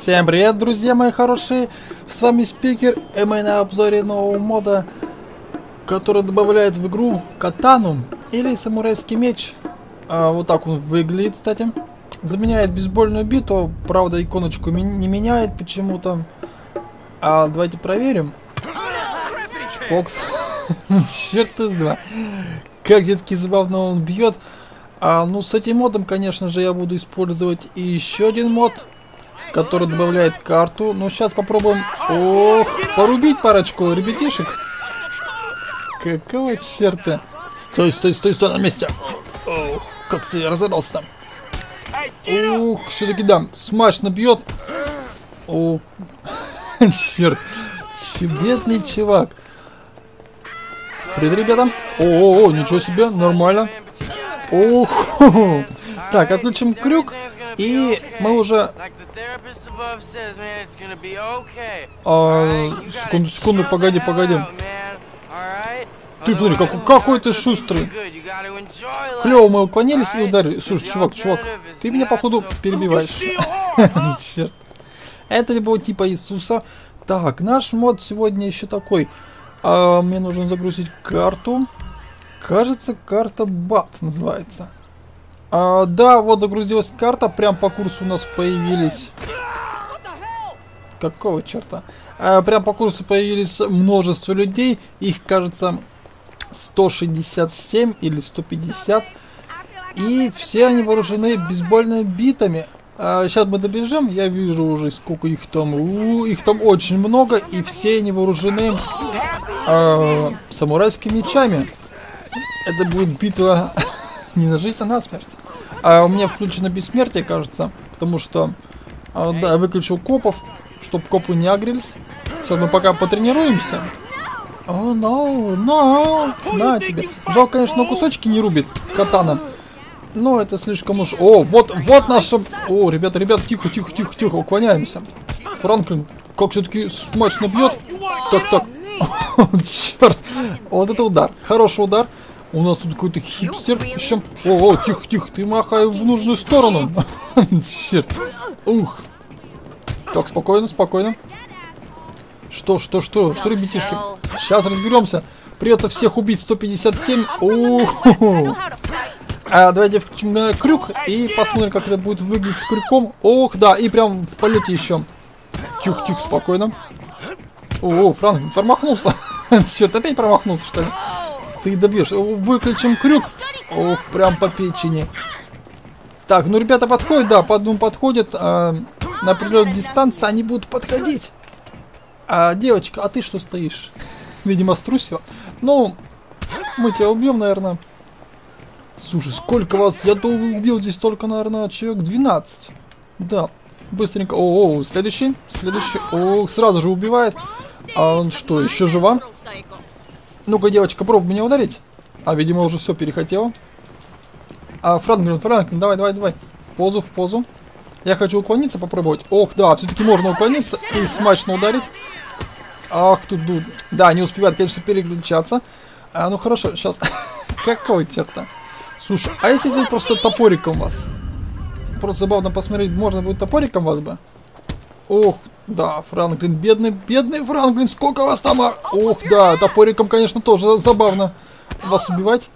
Всем привет, друзья мои хорошие, с вами Спикер, и мы на обзоре нового мода, который добавляет в игру катану или самурайский меч. Вот так он выглядит, кстати. Заменяет бейсбольную биту, правда иконочку не меняет почему-то. Давайте проверим. Фокс. Черт из два. Как детский забавно он бьет. Ну с этим модом, конечно же, я буду использовать и еще один мод, который добавляет карту. Ну, сейчас попробуем... Ох, порубить парочку ребятишек. Какого черта? Стой, стой, стой, стой на месте. Ох, как ты разорался там. Ух, все-таки да, смачно бьет. О, черт. Бедный чувак. Привет, ребята. О, ничего себе, нормально. Ох. Так, отключим крюк. И мы уже... секунду, секунду, погоди, погоди. Ты смотри, какой ты шустрый. Клево мы уклонились и ударили. Слушай, чувак, ты меня походу перебиваешь. Черт. Это было типа Иисуса. Так, наш мод сегодня еще такой. Мне нужно загрузить карту. Кажется, карта Бат называется. Да, вот загрузилась карта, прям по курсу у нас появились... Какого черта? Прям по курсу появились множество людей, их, кажется, 167 или 150. И все они вооружены бейсбольными битами. Сейчас мы добежим, я вижу уже сколько их там. Их там очень много, и все они вооружены самурайскими мечами. Это будет битва... Не на жизнь, а на смерть. У меня включено бессмертие, кажется. Потому что да, я выключил копов, чтобы копы не агрились. Сейчас мы пока потренируемся. О, но, на тебе. Жалко, конечно, кусочки не рубит катана. Но это слишком уж... О, вот наша... О, ребята, тихо, уклоняемся. Франклин, как все-таки смачно бьет. Так. Черт. Вот это удар. Хороший удар. У нас тут какой-то хипстер. Еще... О, тихо, ты махай в нужную сторону. Черт. Ух. Так, спокойно. Что, ребятишки? Сейчас разберемся. Придется всех убить. 157. Ух. Давайте включим крюк и посмотрим, как это будет выглядеть с крюком. Ох, да, и прям в полете еще. Тихо, спокойно. О, Франк промахнулся. Черт, опять промахнулся, что ли? Ты добьешь. Выключим крюк. Ох, прям по печени. Так, ну ребята подходят, да, по одному подходят. На определенной дистанции они будут подходить. Девочка, а ты что стоишь? Видимо, струсила. Ну, мы тебя убьем, наверное. Слушай, сколько вас? Я убил здесь только, наверное, человек 12. Да, быстренько. О, следующий. О, сразу же убивает. А он что, еще жива? Ну-ка, девочка, пробуй меня ударить. Видимо, уже все перехотела. Франклин, давай. В позу. Я хочу уклониться, попробовать. Ох, да, все-таки можно уклониться и смачно ударить. Ах, тут дуд. Да, не успевает, конечно, переключаться. Ну хорошо, сейчас. Какого черта? Слушай, а если здесь просто топориком вас? Просто забавно посмотреть, можно будет топориком вас бы? Ох, да, Франклин, бедный Франклин, сколько вас там? Ох, да, топориком, конечно, тоже забавно вас убивать.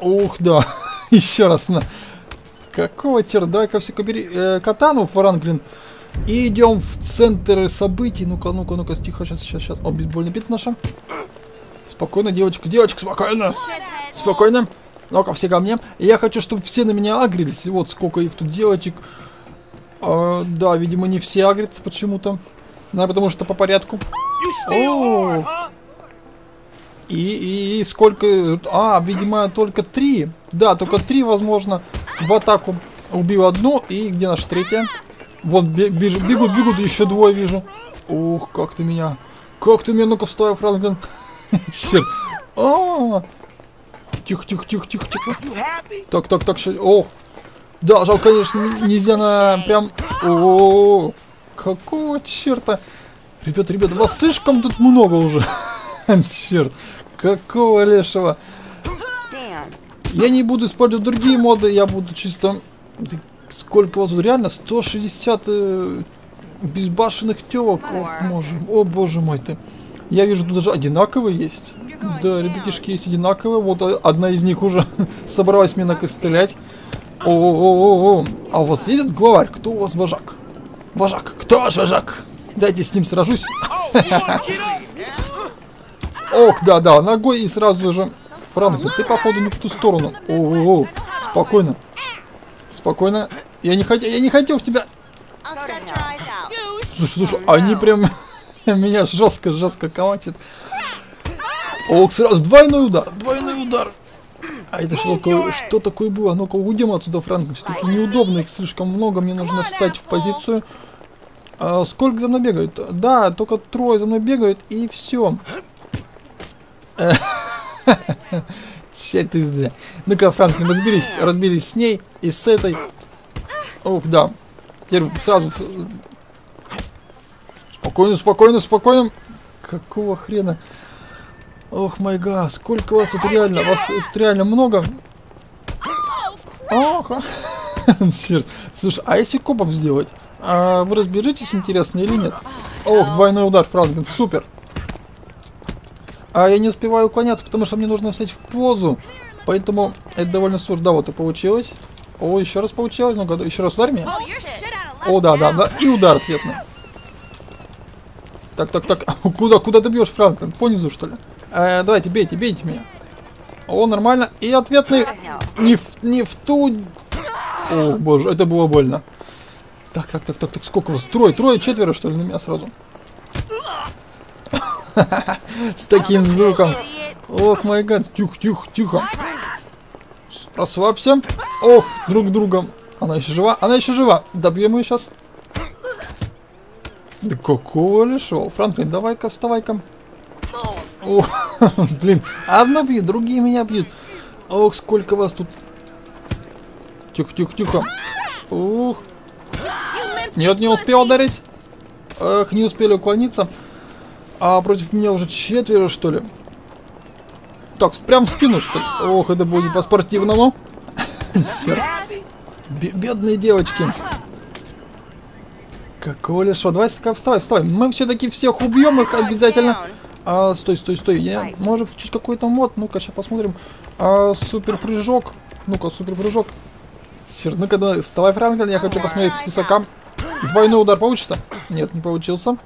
Ох, да, еще раз. Какого черта? Давай-ка все-ка бери катану, Франклин, и идем в центр событий. Ну-ка, тихо, сейчас. О, бейсбольная бита наша. Спокойно, девочка, спокойно. Ну-ка, все ко мне. Я хочу, чтобы все на меня агрились. И вот сколько их тут девочек. Да, видимо, не все агрятся почему-то. Наверное, потому что по порядку. И сколько... видимо, только 3. Да, только 3, возможно, в атаку. Убил одну, и где наша третья? Вон, бегут, еще двое вижу. Ух, как ты меня... ну-ка, вставай, Франклин. Черт. Тихо. Так, сейчас... Ох. Да, жалко, конечно, нельзя на... Прям... О, какого черта? Ребята, вас слишком тут много уже. Черт, какого лешего. Я не буду использовать другие моды, я буду чисто... Сколько у вас тут реально? 160 безбашенных телок. О боже мой ты. Я вижу, тут даже одинаковые есть. Да, ребятишки есть одинаковые. Вот одна из них уже собралась меня накостылять. О-о-о-о-о. А у вас едет главарь? Кто у вас вожак? Вожак. Кто ваш вожак? Дайте с ним сражусь. Ох, да-да, ногой и сразу же. Франклин, ты походу не в ту сторону. О-о-о. Спокойно. Спокойно. Я не хотел в тебя. Слушай, они прям меня жестко колотят. Ох, сразу двойной удар. А это что такое было? Ну-ка, уйдем отсюда, Франклин. Все-таки неудобно, их слишком много. Мне нужно встать в позицию. А сколько за мной бегают? Да, только трое за мной бегают, и все. Ну-ка, Франклин, разберись с ней и с этой. Ох, да. Теперь сразу... Спокойно. Какого хрена? Ох, май гад, сколько вас тут реально? Вас тут реально много. Ох, черт. Слушай, а если копов сделать? А вы разбежитесь, интересно, или нет? Ох, двойной удар, Франклин, супер. А я не успеваю уклоняться, потому что мне нужно встать в позу. Поэтому это довольно сложно. Да, вот и получилось. О, еще раз получилось. Ну-ка, еще раз ударь меня. О, да. И удар ответный. Так. Куда ты бьешь, Франклин? Понизу, что ли? Давайте, бейте меня. О, нормально. И ответный... Не в ту... О, боже, это было больно. Так. Сколько вас? Трое, четверо, что ли, на меня сразу? С таким звуком. Ох, май гад. Тихо. Расслабься. Ох, друг другом. Она еще жива. Добьем ее сейчас. Да какого лишего? Франклин, давай-ка, вставай-ка. Ох, блин. Одна бьет, другие меня бьют. Ох, сколько вас тут. Тихо. Ох. Нет, не успел ударить. Эх, не успели уклониться. А против меня уже четверо, что ли? Так, прям в спину, что ли? Ох, это будет по-спортивному. Бедные девочки. Какого лишо? Давай, вставай. Мы все-таки всех убьем их обязательно. А, стой. Я, может, включить какой-то мод? Ну-ка, сейчас посмотрим. А, суперпрыжок. Ну-ка, суперпрыжок. Ну-ка, вставай, Франклин. Я хочу посмотреть с высока. Двойной удар получится? Нет, не получился.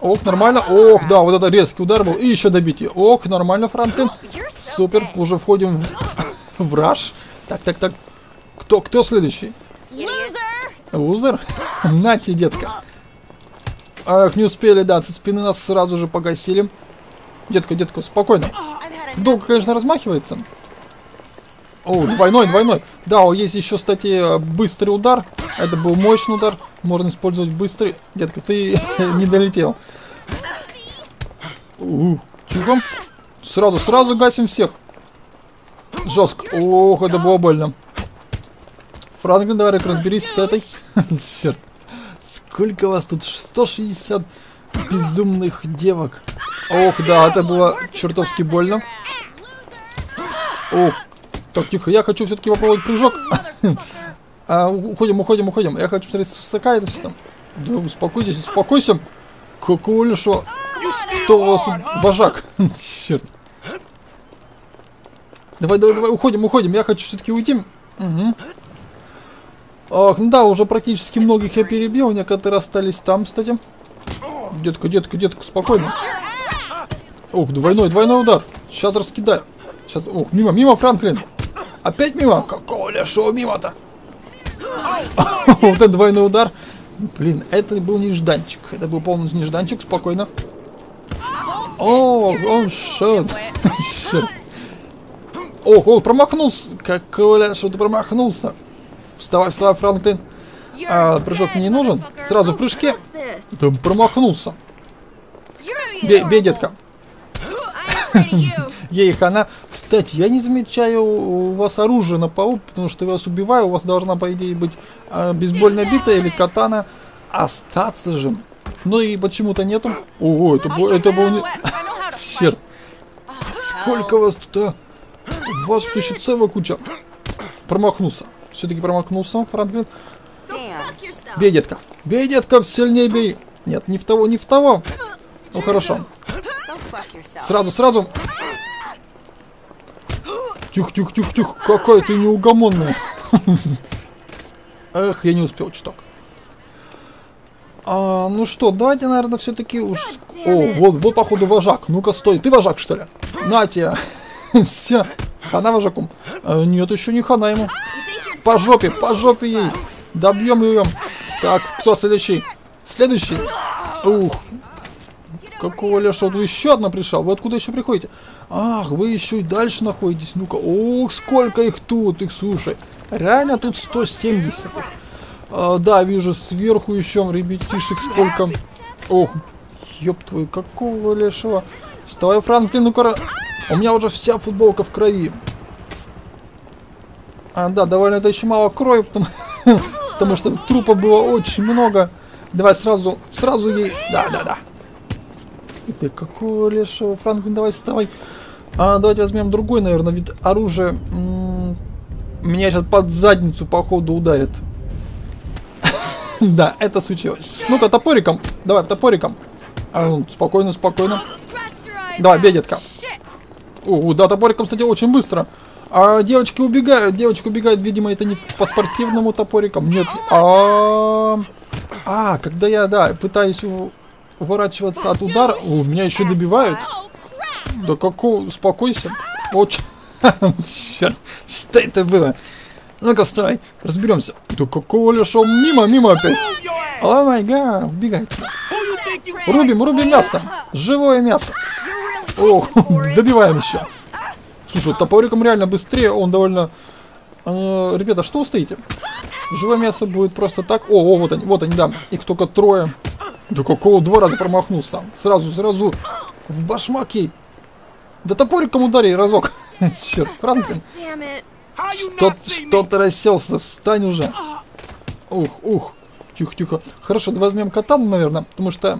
Ох, нормально. Ох, да, вот это резкий удар был. И еще добить ее. Ох, нормально, Франклин. Супер, уже входим в раш. Так. Кто следующий? Лузер? На тебе, детка. Ах, не успели, да, со спины нас сразу же погасили. Детка, спокойно. Долго, конечно, размахивается. О, двойной. Да, есть еще, кстати, быстрый удар. Это был мощный удар. Можно использовать быстрый. Детка, ты не долетел. Тихо. Сразу гасим всех. Жестко. Ох, это было больно. Франклин, давай разберись с этой. Черт. Сколько вас тут? 160 безумных девок. Ох, да, это было чертовски больно. Ох. Так, тихо, я хочу все-таки попробовать прыжок. Уходим. Я хочу посмотреть, высока это все там. Да, успокойся. Какого лишо? Кто у вас тут вожак? Черт. Давай, уходим. Я хочу все-таки уйти. Угу. Ах, ну да, уже практически многих я перебил. Некоторые остались там, кстати. Детка, спокойно. Ох, двойной удар. Сейчас раскидаю. Сейчас, ох, мимо, Франклин. Опять мимо? Какого лешего мимо-то? Вот это двойной удар. Блин, это был нежданчик. Это был полностью нежданчик, спокойно. О, шот. Ох, промахнулся. Какого лешего ты промахнулся? Вставай, Франклин. Прыжок мне не нужен. Сразу в прыжке. Ты промахнулся. Бей, детка. Ей хана. Кстати, я не замечаю у вас оружие на полу, потому что я вас убиваю. У вас должна, по идее, быть бейсбольная бита или катана. Остаться же. Ну и почему-то нету. Ого, это был не... Черт. Сколько вас тут, а? У вас тут еще целая куча. Промахнулся. Все-таки промахнулся, Франклин. Бей, детка. Бей, детка, сильнее бей. Нет, не в того, не в того. Ну, хорошо. Сразу, сразу. Тихо, тихо, тихо, тихо. Какая ты неугомонная. Эх, я не успел, чуток. Ну что, давайте, наверное, все-таки уж... О, вот, вот, походу, вожак. Ну-ка, стой. Ты вожак, что ли? На тебя. Все. Хана вожаком. Нет, еще не хана ему. По жопе ей. Добьем ее. Так, кто следующий? Следующий. Ух. Какого лешего? Ну, еще одна пришла. Вы откуда еще приходите? Ах, вы еще и дальше находитесь. Ну-ка. Ох, сколько их тут. Их, слушай. Реально тут 170. Да, вижу сверху еще, ребятишек, сколько. Ох, ёб твою, какого лешего. Вставай, Франклин, ну-ка. У меня уже вся футболка в крови. Да, довольно это еще мало крови, потому что трупа было очень много. Давай сразу, сразу ей. Да, да, да. Это какого лешего, Франклин, давай вставай. Давайте возьмем другой, наверное, вид оружия. Меня сейчас под задницу, походу, ударит. Да, это случилось. Ну-ка, топориком. Давай, топориком. Спокойно, спокойно. Давай, бей, детка. Да, топориком, кстати, очень быстро. Девочки убегают. Девочка убегает, видимо, это не по спортивному топорикам. Нет. Когда я, да, пытаюсь уворачиваться от удара. Меня еще добивают. Да какого... Успокойся. Очень... Черт, что это было? Ну-ка, вставай, разберемся. Да какого лешего? Мимо, мимо опять. О май гад, убегай. Рубим, рубим мясо. Живое мясо. Ох, добиваем еще. Слушай, топориком реально быстрее, он довольно... Ребята, что вы стоите? Живое мясо будет просто так. О, вот они, да. Их только трое. Да какого, два раза промахнулся. Сразу, сразу. В башмаки. Да топориком удари разок. Черт, Франклин. Что ты расселся? Встань уже. Ух. Тихо. Хорошо, да возьмем катану, наверное, потому что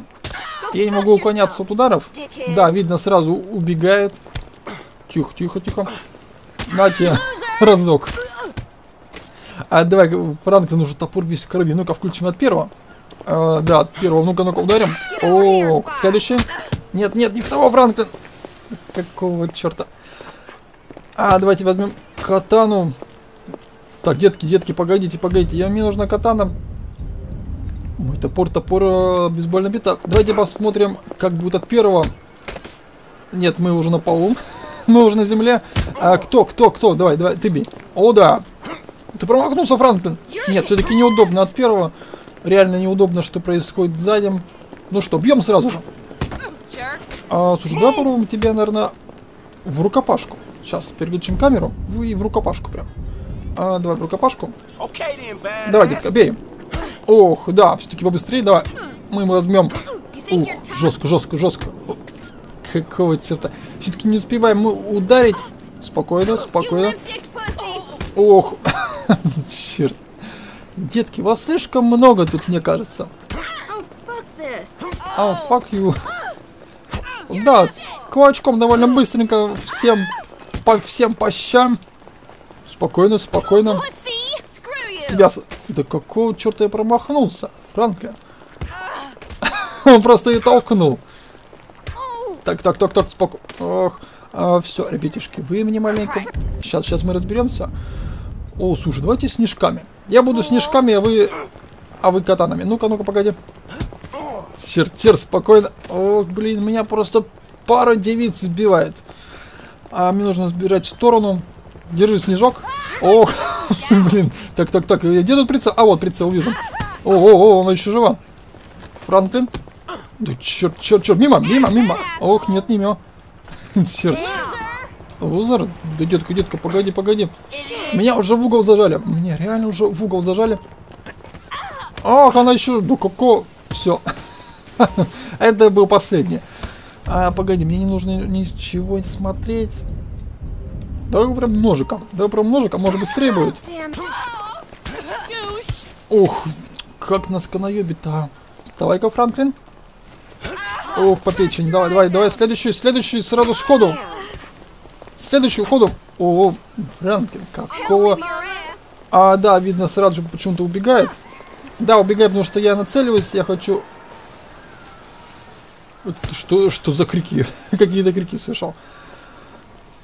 я не могу уклоняться от ударов. Да, видно, сразу убегает. Тихо. На тебе разок. Давай, Франклин, уже топор весь в крови. Ну-ка, включим от первого. Да, от первого. Ну-ка, ударим. Следующий. Нет, не в того, Франклин. Какого черта? Давайте возьмем катану. Так, детки, погодите. Мне нужна катана. Мой топор бейсбольная бита. Давайте посмотрим, как будет от первого. Нет, мы уже на полу. Мы уже на земле. Кто? Давай, ты бей. О, да. Ты промахнулся, Франклин. Нет, все-таки неудобно от первого. Реально неудобно, что происходит сзади. Ну что, бьем сразу же. Слушай, давай попробуем тебя, наверное, в рукопашку. Сейчас переключим камеру. Вы в рукопашку прям. Давай в рукопашку. Давай, детка, бей. Ох, да, все-таки побыстрее. Давай. Мы ему возьмем. Ух, жестко. Какого черта? Все-таки не успеваем мы ударить. Спокойно. Ох, черт. Детки, вас слишком много тут, мне кажется. Fuck you. Да, кулачком довольно быстренько всем... По всем по щам. Спокойно. Тебя... Да какого черта я промахнулся, Франклин? Он просто и толкнул. Так, спокойно. Все, ребятишки, вы мне маленько. Сейчас мы разберемся. Слушай, давайте снежками. Я буду снежками, а вы катанами. Ну-ка, погоди. Черт, спокойно. Ох, блин, меня просто пара девиц сбивает. Мне нужно сбирать в сторону. Держи снежок. Ох, блин. Так. Где тут прицел? Вот прицел вижу. О, она еще жива. Франклин. Да черт. Мимо. Ох, нет, не мимо. Черт. Лузер? Да, детка, погоди. Меня уже в угол зажали. Меня реально уже в угол зажали. Ох, она еще... Да какого... Все. Это был последний. Погоди, мне не нужно ничего смотреть. Давай прям ножиком, может быстрее будет. Ух, как нас канаёбит-то. Вставай-ка, Франклин. Ух, по печени, давай, следующий сразу сходу. Следующий ходу. Франклин, какого... А, да, видно, Сраджик почему-то убегает. Да, убегает, потому что я нацеливаюсь, я хочу... Что за крики? Какие-то крики слышал.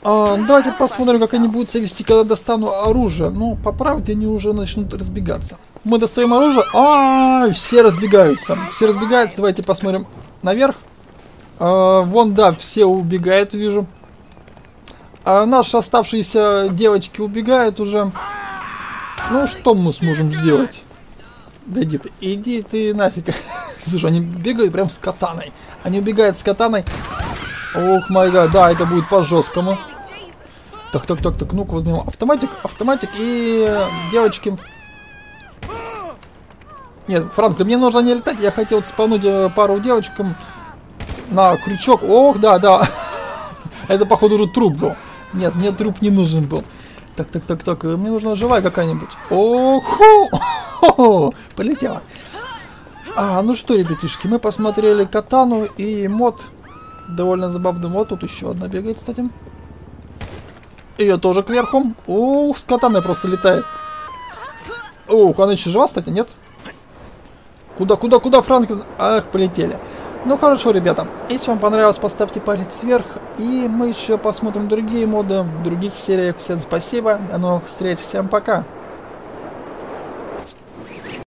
А, давайте посмотрим, как они будут себя вести, когда достану оружие. Ну, по правде, они уже начнут разбегаться. Мы достаем оружие. А-а-а, все разбегаются. Все разбегаются. Давайте посмотрим наверх. А, вон, да, все убегают, вижу. А наши оставшиеся девочки убегают уже. Ну, что мы сможем сделать? Да иди ты нафиг. Слушай, они бегают прям с катаной. Они убегают с катаной. Ох, май гад, да, это будет по-жесткому. Так, ну-ка, возьмем автоматик и девочки. Нет, Франко, мне нужно не летать, я хотел спалнуть пару девочкам на крючок. Ох, да. Это, походу, уже труп был. Нет, мне труп не нужен был. Так, мне нужна живая какая-нибудь. Оху! Полетела. А, ну что, ребятишки, мы посмотрели Катану и мод. Довольно забавный мод. Тут еще одна бегает, кстати. Ее тоже кверху. Ух, с Катаной просто летает. Ух, она еще жива, кстати, нет? Куда, Франклин? Ах, полетели. Ну хорошо, ребята, если вам понравилось, поставьте палец вверх, и мы еще посмотрим другие моды в других сериях. Всем спасибо, до новых встреч, всем пока!